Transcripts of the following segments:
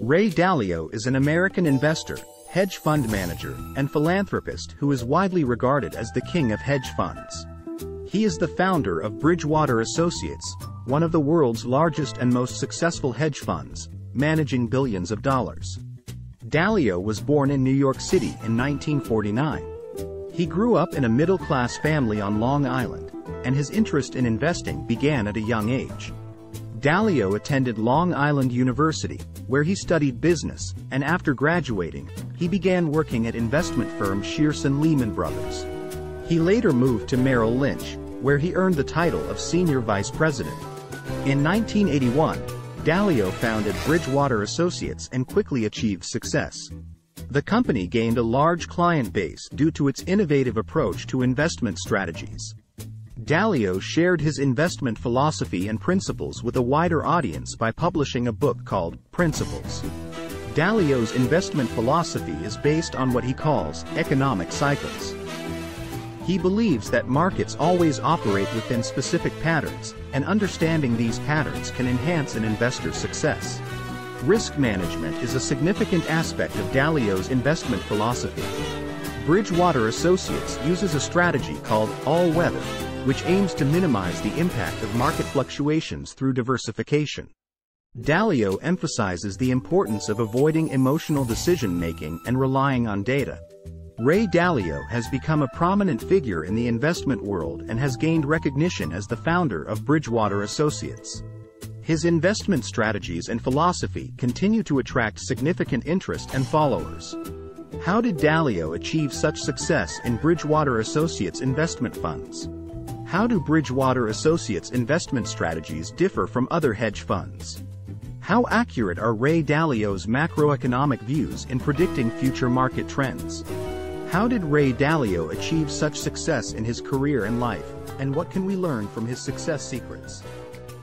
Ray Dalio is an American investor, hedge fund manager, and philanthropist who is widely regarded as the king of hedge funds. He is the founder of Bridgewater Associates, one of the world's largest and most successful hedge funds, managing billions of dollars. Dalio was born in New York City in 1949. He grew up in a middle-class family on Long Island, and his interest in investing began at a young age. Dalio attended Long Island University, where he studied business, and after graduating, he began working at investment firm Shearson Lehman Brothers. He later moved to Merrill Lynch, where he earned the title of Senior Vice President. In 1981, Dalio founded Bridgewater Associates and quickly achieved success. The company gained a large client base due to its innovative approach to investment strategies. Dalio shared his investment philosophy and principles with a wider audience by publishing a book called Principles. Dalio's investment philosophy is based on what he calls economic cycles. He believes that markets always operate within specific patterns, and understanding these patterns can enhance an investor's success. Risk management is a significant aspect of Dalio's investment philosophy. Bridgewater Associates uses a strategy called All Weather, which aims to minimize the impact of market fluctuations through diversification. Dalio emphasizes the importance of avoiding emotional decision-making and relying on data. Ray Dalio has become a prominent figure in the investment world and has gained recognition as the founder of Bridgewater Associates. His investment strategies and philosophy continue to attract significant interest and followers. How did Dalio achieve such success in Bridgewater Associates investment funds? How do Bridgewater Associates investment strategies differ from other hedge funds? How accurate are Ray Dalio's macroeconomic views in predicting future market trends? How did Ray Dalio achieve such success in his career and life, and what can we learn from his success secrets?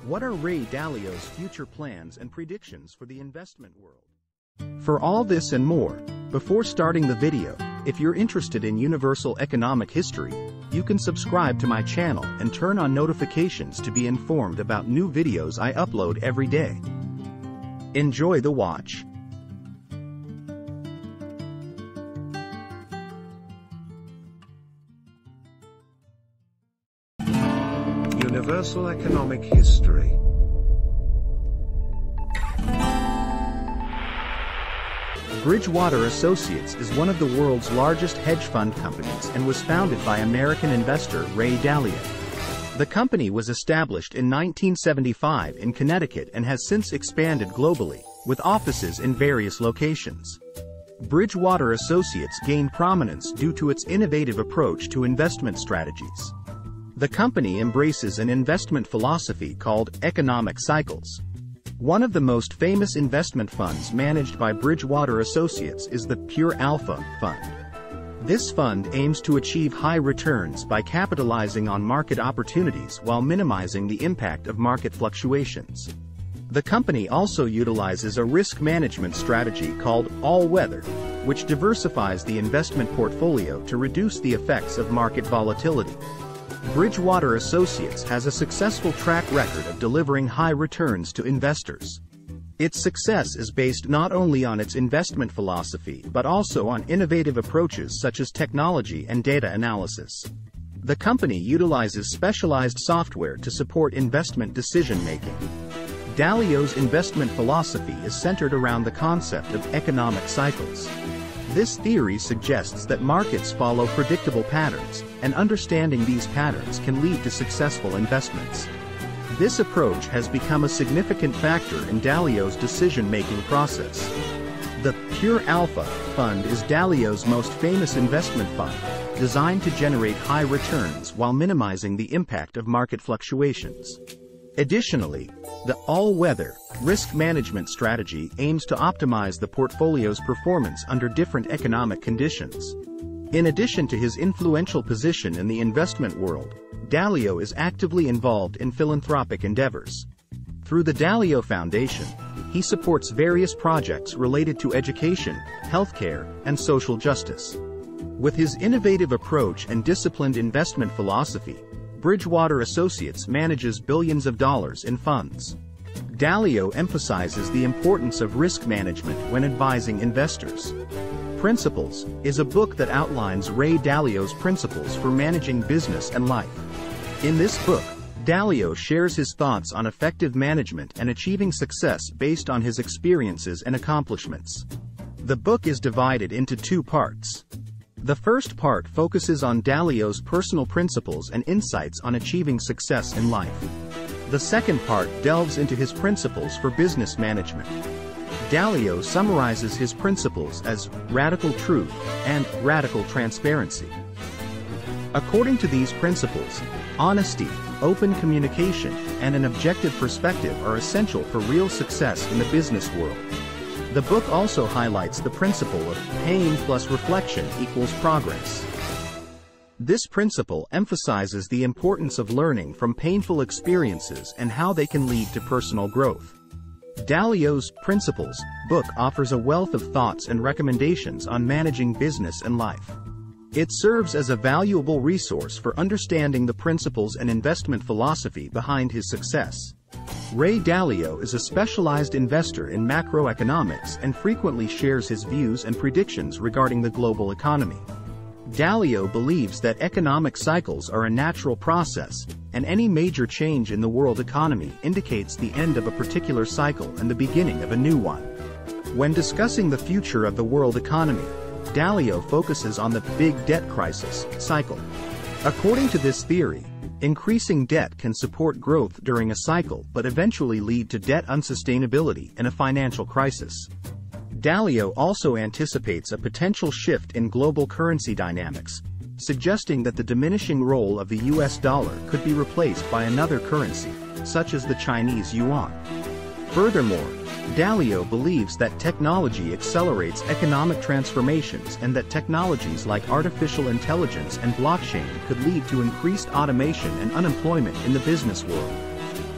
What are Ray Dalio's future plans and predictions for the investment world? For all this and more, before starting the video, if you're interested in universal economic history, you can subscribe to my channel and turn on notifications to be informed about new videos I upload every day. Enjoy the watch. Universal economic history. Bridgewater Associates is one of the world's largest hedge fund companies and was founded by American investor Ray Dalio. The company was established in 1975 in Connecticut and has since expanded globally, with offices in various locations. Bridgewater Associates gained prominence due to its innovative approach to investment strategies. The company embraces an investment philosophy called economic cycles. One of the most famous investment funds managed by Bridgewater Associates is the Pure Alpha Fund. This fund aims to achieve high returns by capitalizing on market opportunities while minimizing the impact of market fluctuations. The company also utilizes a risk management strategy called All Weather, which diversifies the investment portfolio to reduce the effects of market volatility. Bridgewater Associates has a successful track record of delivering high returns to investors. Its success is based not only on its investment philosophy but also on innovative approaches such as technology and data analysis. The company utilizes specialized software to support investment decision-making. Dalio's investment philosophy is centered around the concept of economic cycles. This theory suggests that markets follow predictable patterns, and understanding these patterns can lead to successful investments. This approach has become a significant factor in Dalio's decision-making process. The Pure Alpha Fund is Dalio's most famous investment fund, designed to generate high returns while minimizing the impact of market fluctuations. Additionally, the all-weather risk management strategy aims to optimize the portfolio's performance under different economic conditions. In addition to his influential position in the investment world, Dalio is actively involved in philanthropic endeavors. Through the Dalio Foundation, he supports various projects related to education, healthcare, and social justice. With his innovative approach and disciplined investment philosophy, Bridgewater Associates manages billions of dollars in funds. Dalio emphasizes the importance of risk management when advising investors. Principles is a book that outlines Ray Dalio's principles for managing business and life. In this book, Dalio shares his thoughts on effective management and achieving success based on his experiences and accomplishments. The book is divided into two parts. The first part focuses on Dalio's personal principles and insights on achieving success in life. The second part delves into his principles for business management. Dalio summarizes his principles as radical truth and radical transparency. According to these principles, honesty, open communication, and an objective perspective are essential for real success in the business world. The book also highlights the principle of pain plus reflection equals progress. This principle emphasizes the importance of learning from painful experiences and how they can lead to personal growth. Dalio's Principles book offers a wealth of thoughts and recommendations on managing business and life. It serves as a valuable resource for understanding the principles and investment philosophy behind his success. Ray Dalio is a specialized investor in macroeconomics and frequently shares his views and predictions regarding the global economy. Dalio believes that economic cycles are a natural process, and any major change in the world economy indicates the end of a particular cycle and the beginning of a new one. When discussing the future of the world economy, Dalio focuses on the big debt crisis cycle. According to this theory, increasing debt can support growth during a cycle but eventually lead to debt unsustainability and a financial crisis. Dalio also anticipates a potential shift in global currency dynamics, suggesting that the diminishing role of the US dollar could be replaced by another currency, such as the Chinese yuan. Furthermore, Dalio believes that technology accelerates economic transformations and that technologies like artificial intelligence and blockchain could lead to increased automation and unemployment in the business world.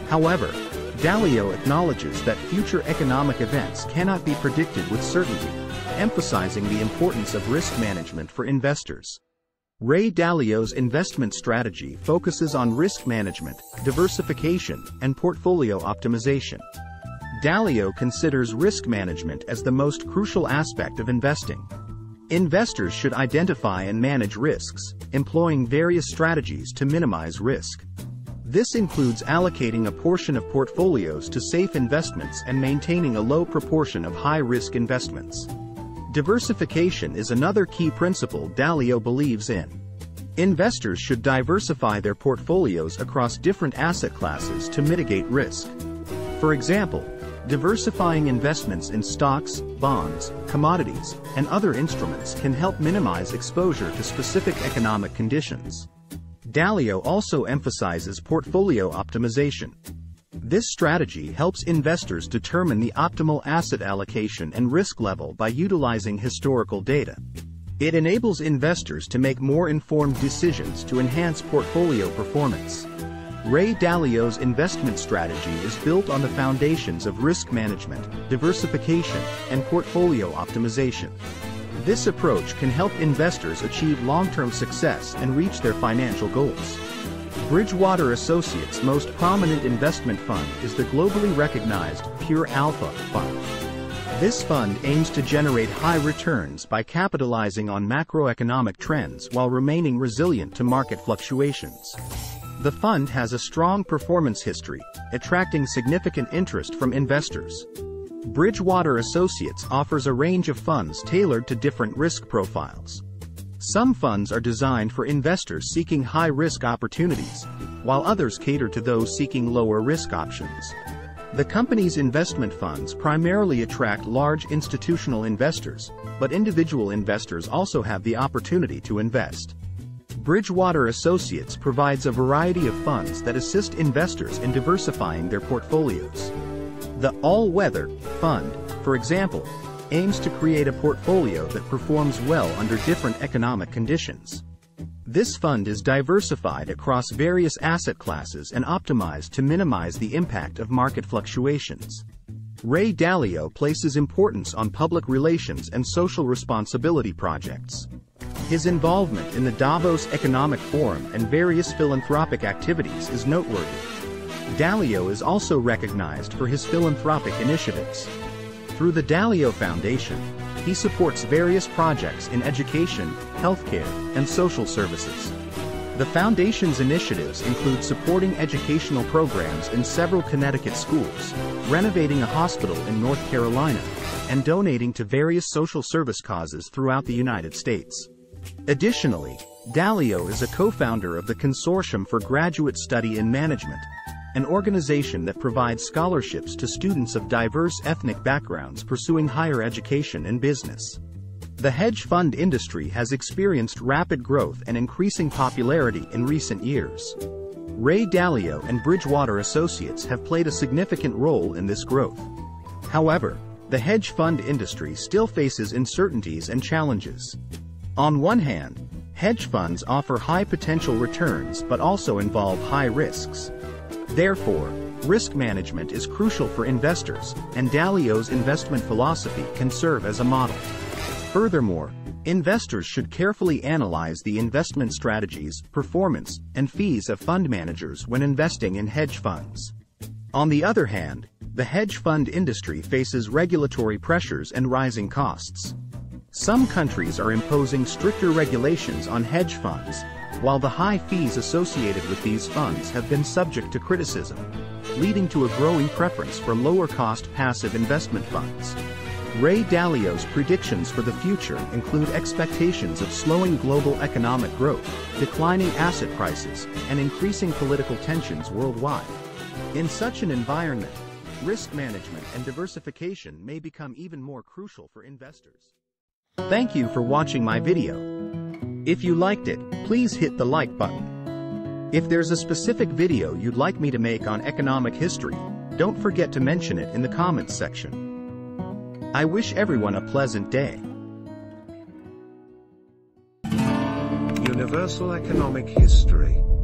However, Dalio acknowledges that future economic events cannot be predicted with certainty, emphasizing the importance of risk management for investors. Ray Dalio's investment strategy focuses on risk management, diversification, and portfolio optimization. Dalio considers risk management as the most crucial aspect of investing. Investors should identify and manage risks, employing various strategies to minimize risk. This includes allocating a portion of portfolios to safe investments and maintaining a low proportion of high-risk investments. Diversification is another key principle Dalio believes in. Investors should diversify their portfolios across different asset classes to mitigate risk. For example, diversifying investments in stocks, bonds, commodities, and other instruments can help minimize exposure to specific economic conditions. Dalio also emphasizes portfolio optimization. This strategy helps investors determine the optimal asset allocation and risk level by utilizing historical data. It enables investors to make more informed decisions to enhance portfolio performance. Ray Dalio's investment strategy is built on the foundations of risk management, diversification, and portfolio optimization. This approach can help investors achieve long-term success and reach their financial goals. Bridgewater Associates' most prominent investment fund is the globally recognized Pure Alpha Fund. This fund aims to generate high returns by capitalizing on macroeconomic trends while remaining resilient to market fluctuations. The fund has a strong performance history, attracting significant interest from investors. Bridgewater Associates offers a range of funds tailored to different risk profiles. Some funds are designed for investors seeking high-risk opportunities, while others cater to those seeking lower-risk options. The company's investment funds primarily attract large institutional investors, but individual investors also have the opportunity to invest. Bridgewater Associates provides a variety of funds that assist investors in diversifying their portfolios. The All Weather Fund, for example, aims to create a portfolio that performs well under different economic conditions. This fund is diversified across various asset classes and optimized to minimize the impact of market fluctuations. Ray Dalio places importance on public relations and social responsibility projects. His involvement in the Davos Economic Forum and various philanthropic activities is noteworthy. Dalio is also recognized for his philanthropic initiatives. Through the Dalio Foundation, he supports various projects in education, healthcare, and social services. The foundation's initiatives include supporting educational programs in several Connecticut schools, renovating a hospital in North Carolina, and donating to various social service causes throughout the United States. Additionally, Dalio is a co-founder of the Consortium for Graduate Study in Management, an organization that provides scholarships to students of diverse ethnic backgrounds pursuing higher education and business. The hedge fund industry has experienced rapid growth and increasing popularity in recent years. Ray Dalio and Bridgewater Associates have played a significant role in this growth. However, the hedge fund industry still faces uncertainties and challenges. On one hand, hedge funds offer high potential returns but also involve high risks. Therefore, risk management is crucial for investors, and Dalio's investment philosophy can serve as a model. Furthermore, investors should carefully analyze the investment strategies, performance, and fees of fund managers when investing in hedge funds. On the other hand, the hedge fund industry faces regulatory pressures and rising costs. Some countries are imposing stricter regulations on hedge funds, while the high fees associated with these funds have been subject to criticism, leading to a growing preference for lower-cost passive investment funds. Ray Dalio's predictions for the future include expectations of slowing global economic growth, declining asset prices, and increasing political tensions worldwide. In such an environment, risk management and diversification may become even more crucial for investors. Thank you for watching my video. If you liked it, please hit the like button. If there's a specific video you'd like me to make on economic history, don't forget to mention it in the comments section. I wish everyone a pleasant day. Universal Economic History.